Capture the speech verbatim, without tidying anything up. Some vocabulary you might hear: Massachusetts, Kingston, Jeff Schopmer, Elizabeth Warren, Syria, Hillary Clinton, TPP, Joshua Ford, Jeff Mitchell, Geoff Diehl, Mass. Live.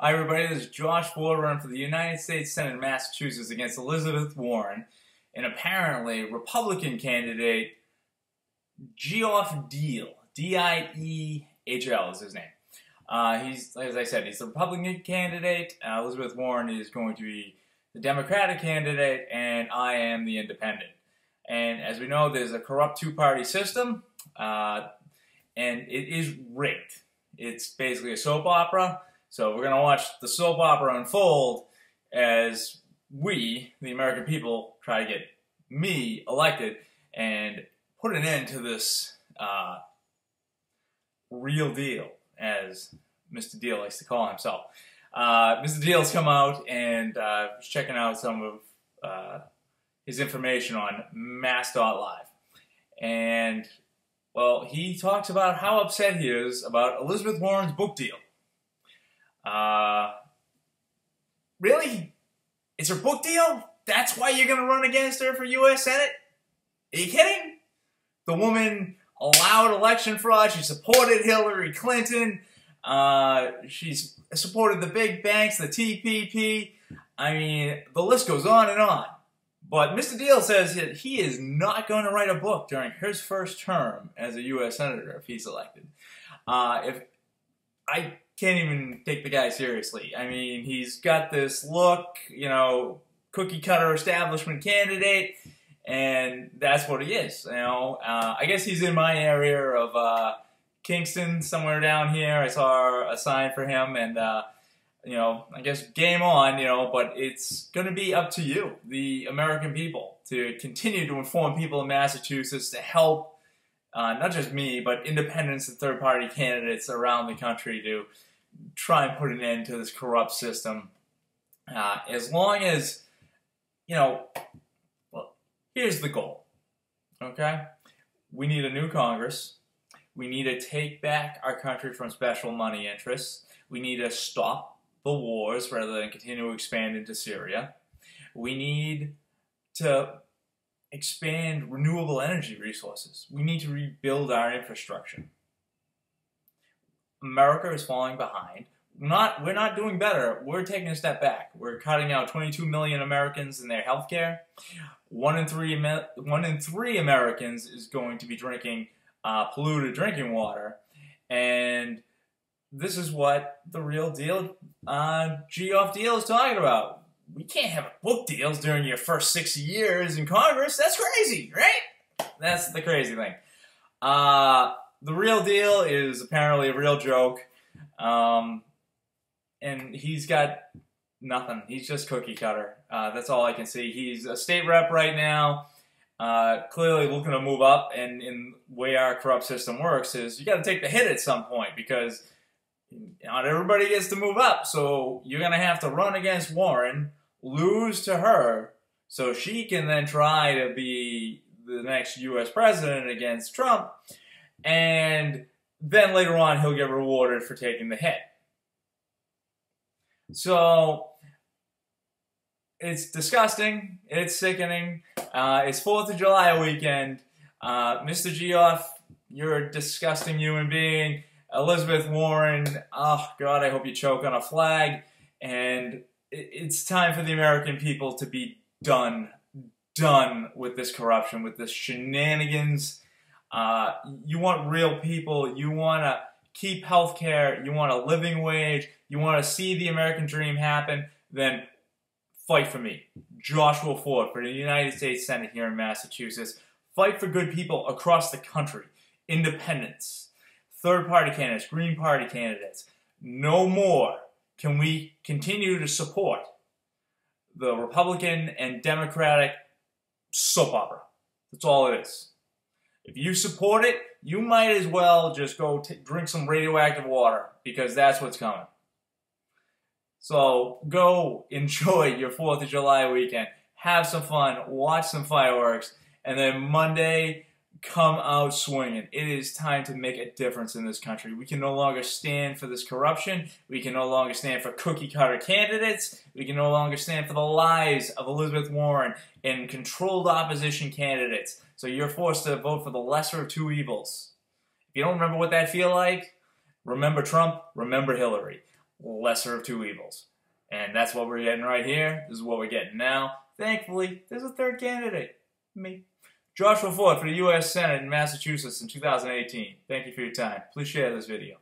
Hi everybody, this is Josh Ford running for the United States Senate in Massachusetts against Elizabeth Warren and apparently Republican candidate Geoff Diehl, D I E H L is his name. Uh, he's, as I said, he's the Republican candidate, uh, Elizabeth Warren is going to be the Democratic candidate, and I am the Independent. And as we know, there's a corrupt two-party system, uh, and it is rigged. It's basically a soap opera. So we're going to watch the soap opera unfold as we, the American people, try to get me elected and put an end to this uh, real deal, as Mister Diehl likes to call himself. Uh, Mister Diehl's come out and uh, was checking out some of uh, his information on Mass. Live. And, well, he talks about how upset he is about Elizabeth Warren's book deal. Uh, really? It's her book deal? That's why you're going to run against her for U S Senate? Are you kidding? The woman allowed election fraud. She supported Hillary Clinton. Uh, she's supported the big banks, the T P P. I mean, the list goes on and on. But Mister Diehl says that he is not going to write a book during his first term as a U S Senator if he's elected. Uh, if I... Can't even take the guy seriously. I mean, he's got this look, you know, cookie cutter establishment candidate, and that's what he is. You know, uh, I guess he's in my area of uh, Kingston, somewhere down here. I saw a sign for him, and uh, you know, I guess game on. You know, but it's going to be up to you, the American people, to continue to inform people in Massachusetts to help. Uh, not just me, but independents and third-party candidates around the country to try and put an end to this corrupt system. Uh, as long as, you know, well, here's the goal, okay? We need a new Congress. We need to take back our country from special money interests. We need to stop the wars rather than continue to expand into Syria. We need to expand renewable energy resources. We need to rebuild our infrastructure. America is falling behind. Not, we're not doing better. We're taking a step back. We're cutting out twenty-two million Americans in their health care. One in three, one in three Americans is going to be drinking uh, polluted drinking water. And this is what the real deal uh, Geoff Diehl is talking about. We can't have book deals during your first six years in Congress. That's crazy, right? That's the crazy thing. Uh, the real deal is apparently a real joke. Um, and he's got nothing. He's just cookie cutter. Uh, that's all I can see. He's a state rep right now, uh, clearly looking to move up. And in the way our corrupt system works is you got to take the hit at some point because not everybody gets to move up. So you're going to have to run against Warren, lose to her, so she can then try to be the next U S president against Trump, and then later on he'll get rewarded for taking the hit. So it's disgusting, it's sickening, uh, it's fourth of July weekend, uh, Mister Geoff, you're a disgusting human being, Elizabeth Warren, oh God, I hope you choke on a flag, and it's time for the American people to be done, done with this corruption, with this shenanigans. Uh, you want real people. You want to keep health care. You want a living wage. You want to see the American dream happen. Then fight for me. Joshua Ford for the United States Senate here in Massachusetts. Fight for good people across the country. Independents, third-party candidates, Green Party candidates. No more can we continue to support the Republican and Democratic soap opera. That's all it is. If you support it, you might as well just go t drink some radioactive water because that's what's coming. So go enjoy your fourth of July weekend. Have some fun. Watch some fireworks. And then Monday, come out swinging. It is time to make a difference in this country. We can no longer stand for this corruption. We can no longer stand for cookie cutter candidates. We can no longer stand for the lies of Elizabeth Warren and controlled opposition candidates. So you're forced to vote for the lesser of two evils. If you don't remember what that feel like, remember Trump, remember Hillary. lesser of two evils. And that's what we're getting right here. This is what we're getting now. Thankfully, there's a third candidate. Me. Joshua Ford for the U S Senate in Massachusetts in two thousand eighteen. Thank you for your time. Please share this video.